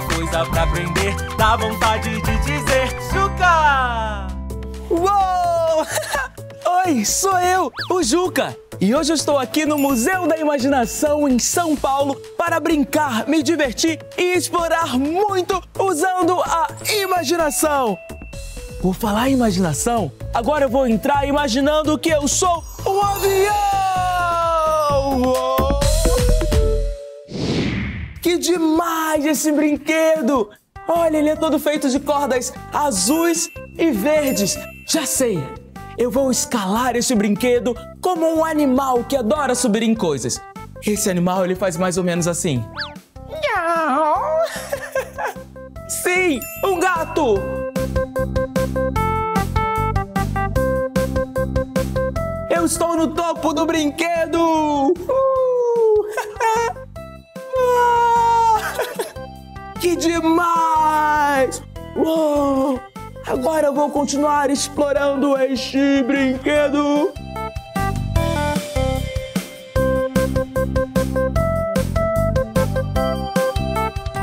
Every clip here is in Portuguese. tanta coisa pra aprender, dá vontade de dizer Juca! Uou! Oi, sou eu, o Juca! E hoje eu estou aqui no Museu da Imaginação, em São Paulo, para brincar, me divertir e explorar muito usando a imaginação. Por falar em imaginação, agora eu vou entrar imaginando que eu sou um avião! Uou! Que demais esse brinquedo! Olha, ele é todo feito de cordas azuis e verdes. Já sei! Eu vou escalar esse brinquedo como um animal que adora subir em coisas. Esse animal, ele faz mais ou menos assim. Sim, um gato! Eu estou no topo do brinquedo! Que demais! Uou! Agora eu vou continuar explorando este brinquedo.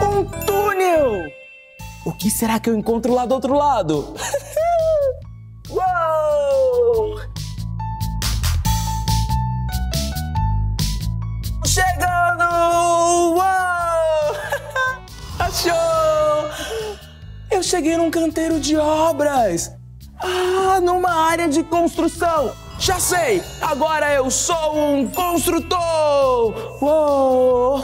Um túnel! O que será que eu encontro lá do outro lado? Uou! Chegando! Uou! Achou! Eu cheguei num canteiro de obras! Ah, numa área de construção! Já sei! Agora eu sou um construtor! Uou!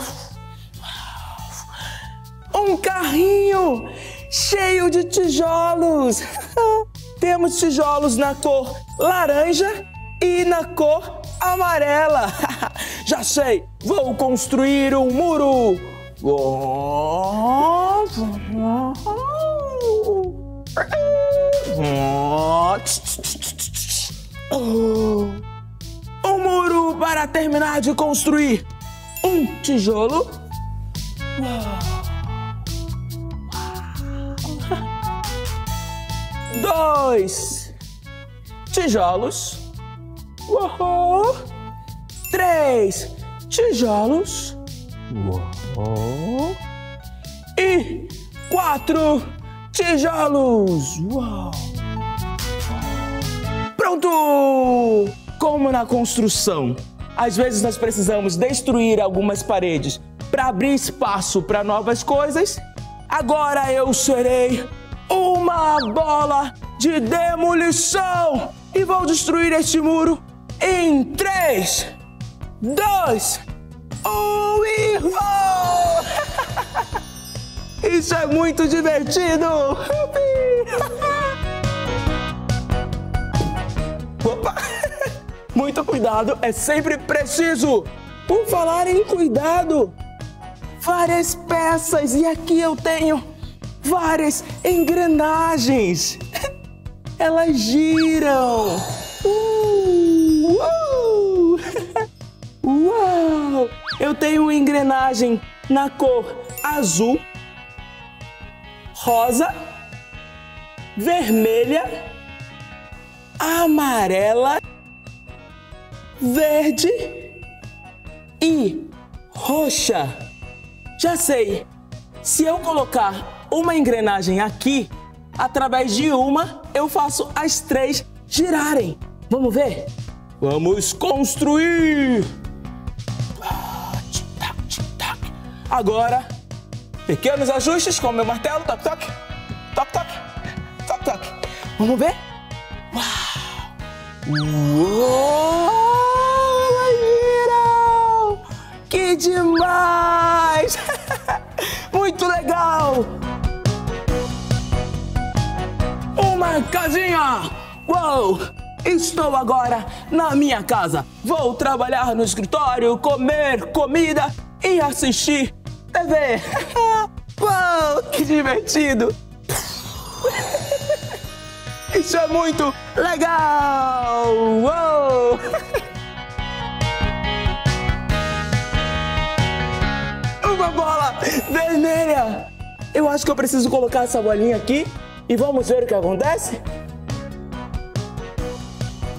Um carrinho cheio de tijolos! Temos tijolos na cor laranja e na cor amarela! Já sei! Vou construir um muro! Uou! Um muro para terminar de construir. Um tijolo. Dois tijolos. Três tijolos. E quatro tijolos! Uau! Pronto! Como na construção, às vezes nós precisamos destruir algumas paredes para abrir espaço para novas coisas. Agora eu serei uma bola de demolição e vou destruir este muro em 3, 2, 1 e... Uau! Isso é muito divertido! Opa! Muito cuidado é sempre preciso! Por falar em cuidado, várias peças e aqui eu tenho várias engrenagens. Elas giram! Uau! Eu tenho uma engrenagem na cor azul, rosa, vermelha, amarela, verde e roxa. Já sei, se eu colocar uma engrenagem aqui, através de uma, eu faço as 3 girarem. Vamos ver? Vamos construir! Agora... pequenos ajustes com o meu martelo, toc, toc, toc, toc, toc, toc. Vamos ver? Uau! Uou! Elas giram! Que demais! Muito legal! Uma casinha! Uou! Estou agora na minha casa. Vou trabalhar no escritório, comer comida e assistir TV. Uau, que divertido! Isso é muito legal! Uau. Uma bola vermelha! Eu acho que eu preciso colocar essa bolinha aqui e vamos ver o que acontece?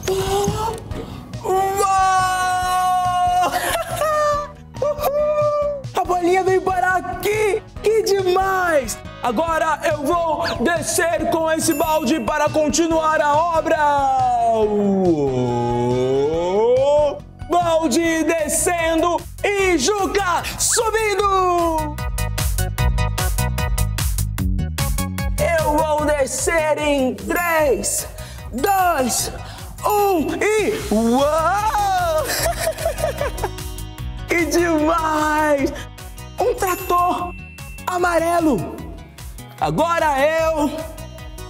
Uau. A bolinha veio parar aqui! Que demais! Agora eu vou descer com esse balde para continuar a obra. O balde descendo e Juca subindo. Eu vou descer em 3, 2, 1 e... Uau! Que demais! Um trator amarelo. Agora eu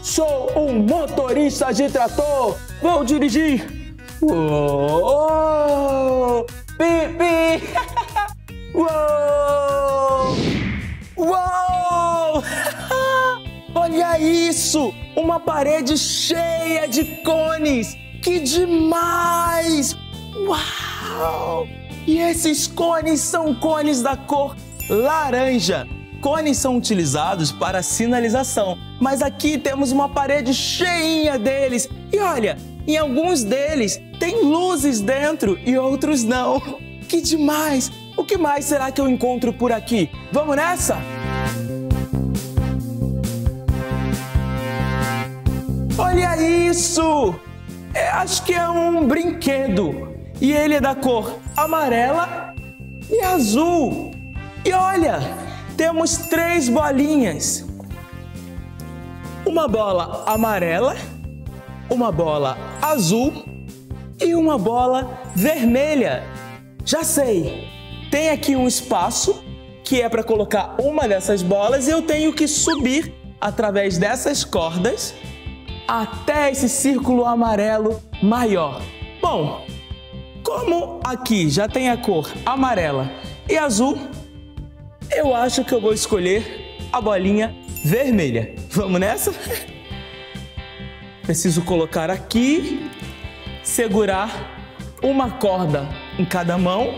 sou um motorista de trator. Vou dirigir. Uou! Pipi! Uou! Uou! Olha isso! Uma parede cheia de cones! Que demais! Uau! E esses cones são cones da cor laranja. Cones são utilizados para sinalização, mas aqui temos uma parede cheinha deles. E olha, em alguns deles tem luzes dentro e outros não. Que demais! O que mais será que eu encontro por aqui? Vamos nessa? Olha isso! Acho que é um brinquedo. E ele é da cor amarela e azul. E olha, temos 3 bolinhas. Uma bola amarela, uma bola azul e uma bola vermelha. Já sei, tem aqui um espaço que é para colocar uma dessas bolas e eu tenho que subir através dessas cordas até esse círculo amarelo maior. Bom, como aqui já tem a cor amarela e azul, eu acho que eu vou escolher a bolinha vermelha. Vamos nessa? Preciso colocar aqui, segurar uma corda em cada mão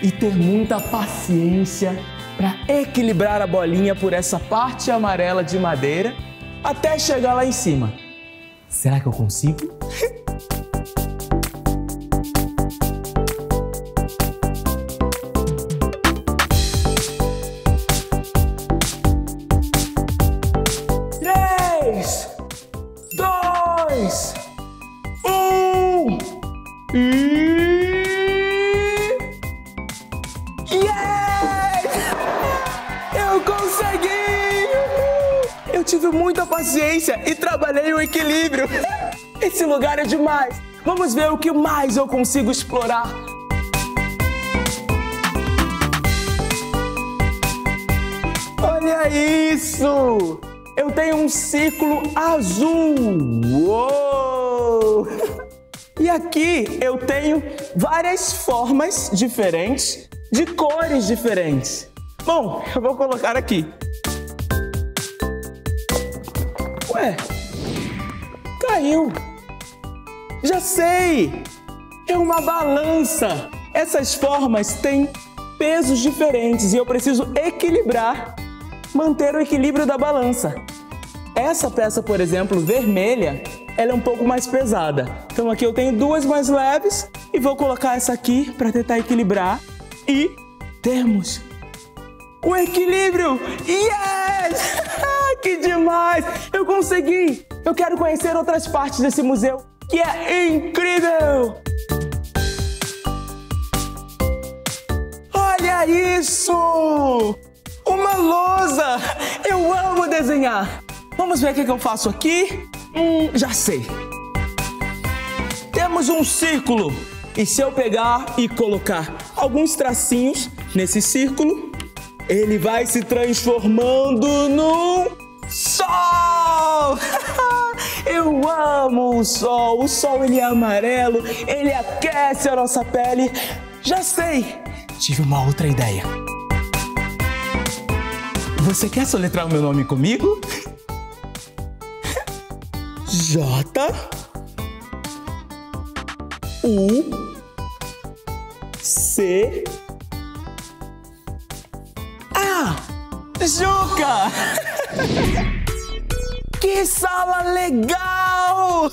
e ter muita paciência para equilibrar a bolinha por essa parte amarela de madeira até chegar lá em cima. Será que eu consigo? E trabalhei o equilíbrio. Esse lugar é demais. Vamos ver o que mais eu consigo explorar. Olha isso! Eu tenho um círculo azul. Uou! E aqui eu tenho várias formas diferentes, de cores diferentes. Bom, eu vou colocar aqui. Ué, caiu. Já sei, é uma balança. Essas formas têm pesos diferentes e eu preciso equilibrar, manter o equilíbrio da balança. Essa peça, por exemplo, vermelha, ela é um pouco mais pesada. Então aqui eu tenho 2 mais leves e vou colocar essa aqui para tentar equilibrar. E temos o equilíbrio. Yes! Que demais! Eu consegui! Eu quero conhecer outras partes desse museu, que é incrível! Olha isso! Uma lousa! Eu amo desenhar! Vamos ver o que eu faço aqui? Já sei! Temos um círculo. E se eu pegar e colocar alguns tracinhos nesse círculo, ele vai se transformando num... Sol! Eu amo o sol! O sol, ele é amarelo, ele aquece a nossa pele. Já sei! Tive uma outra ideia. Você quer soletrar o meu nome comigo? J-U-C-A! Juca! Que sala legal!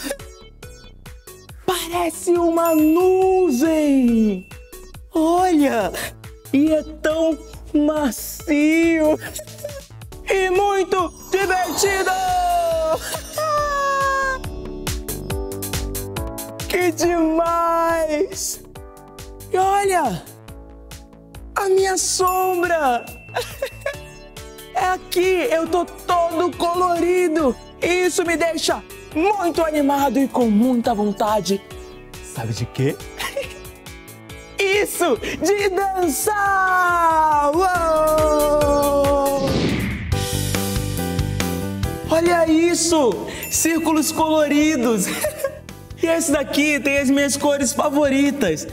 Parece uma nuvem! Olha! E é tão macio e muito divertido! Que demais! E olha! A minha sombra! É aqui, eu tô todo colorido! E isso me deixa muito animado e com muita vontade. Sabe de quê? Isso! De dançar! Uou! Olha isso! Círculos coloridos! E esse daqui tem as minhas cores favoritas.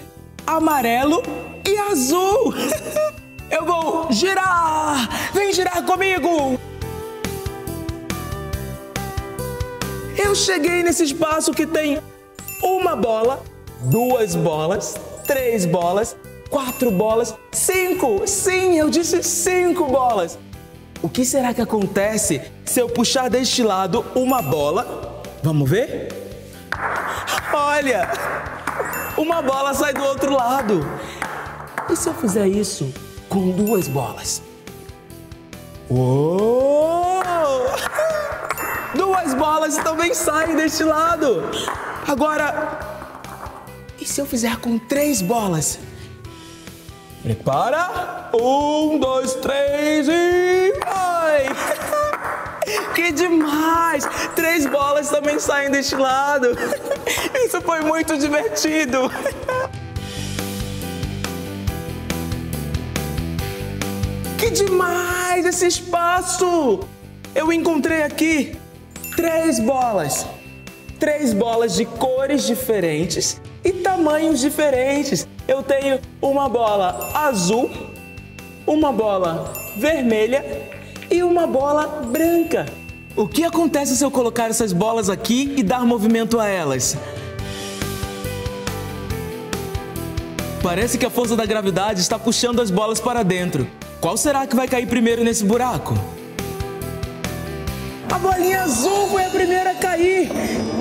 Amarelo e azul. Eu vou girar! Vem girar comigo! Eu cheguei nesse espaço que tem uma bola, duas bolas, três bolas, quatro bolas, cinco! Sim, eu disse 5 bolas! O que será que acontece se eu puxar deste lado uma bola? Vamos ver? Olha! Uma bola sai do outro lado! E se eu fizer isso com 2 bolas? Uou! 2 bolas também saem deste lado! Agora, e se eu fizer com 3 bolas? Prepara! 1, 2, 3 e vai! Que demais! 3 bolas também saem deste lado! Isso foi muito divertido! Que demais esse espaço! Eu encontrei aqui 3 bolas. 3 bolas de cores diferentes e tamanhos diferentes. Eu tenho uma bola azul, uma bola vermelha e uma bola branca. O que acontece se eu colocar essas bolas aqui e dar movimento a elas? Parece que a força da gravidade está puxando as bolas para dentro. Qual será que vai cair primeiro nesse buraco? A bolinha azul foi a primeira a cair.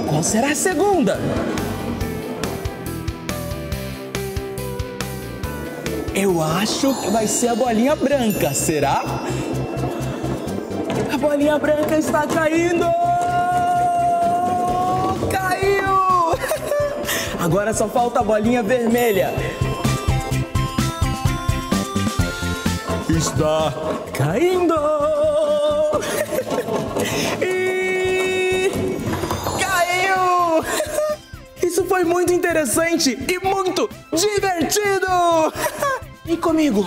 Qual será a segunda? Eu acho que vai ser a bolinha branca, será? A bolinha branca está caindo! Caiu! Agora só falta a bolinha vermelha. Está caindo! E caiu! Isso foi muito interessante e muito divertido! E comigo,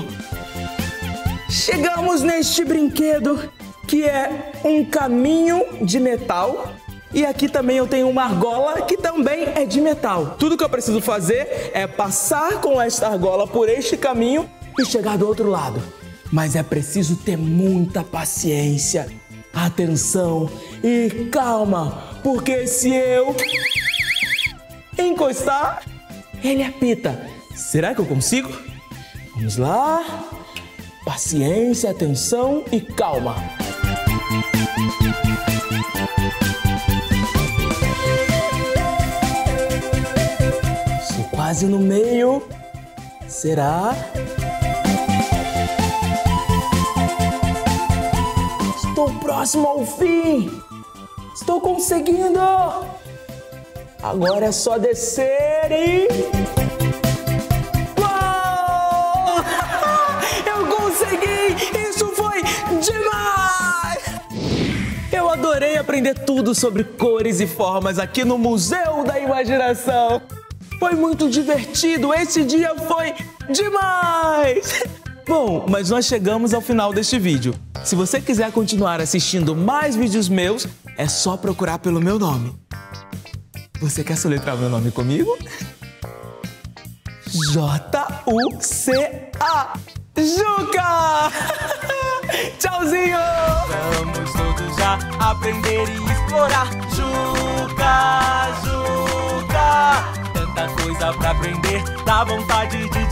chegamos neste brinquedo que é um caminho de metal. E aqui também eu tenho uma argola que também é de metal. Tudo que eu preciso fazer é passar com esta argola por este caminho e chegar do outro lado. Mas é preciso ter muita paciência, atenção e calma, porque se eu encostar, ele apita. Será que eu consigo? Vamos lá. Paciência, atenção e calma. Estou quase no meio. Será? Estou próximo ao fim! Estou conseguindo! Agora é só descer e... Uou! Eu consegui! Isso foi demais! Eu adorei aprender tudo sobre cores e formas aqui no Museu da Imaginação. Foi muito divertido! Esse dia foi demais! Bom, mas nós chegamos ao final deste vídeo. Se você quiser continuar assistindo mais vídeos meus, é só procurar pelo meu nome. Você quer soletrar meu nome comigo? J-U-C-A. Juca! Tchauzinho! Vamos todos já aprender e explorar. Juca, Juca. Tanta coisa pra aprender, dá vontade de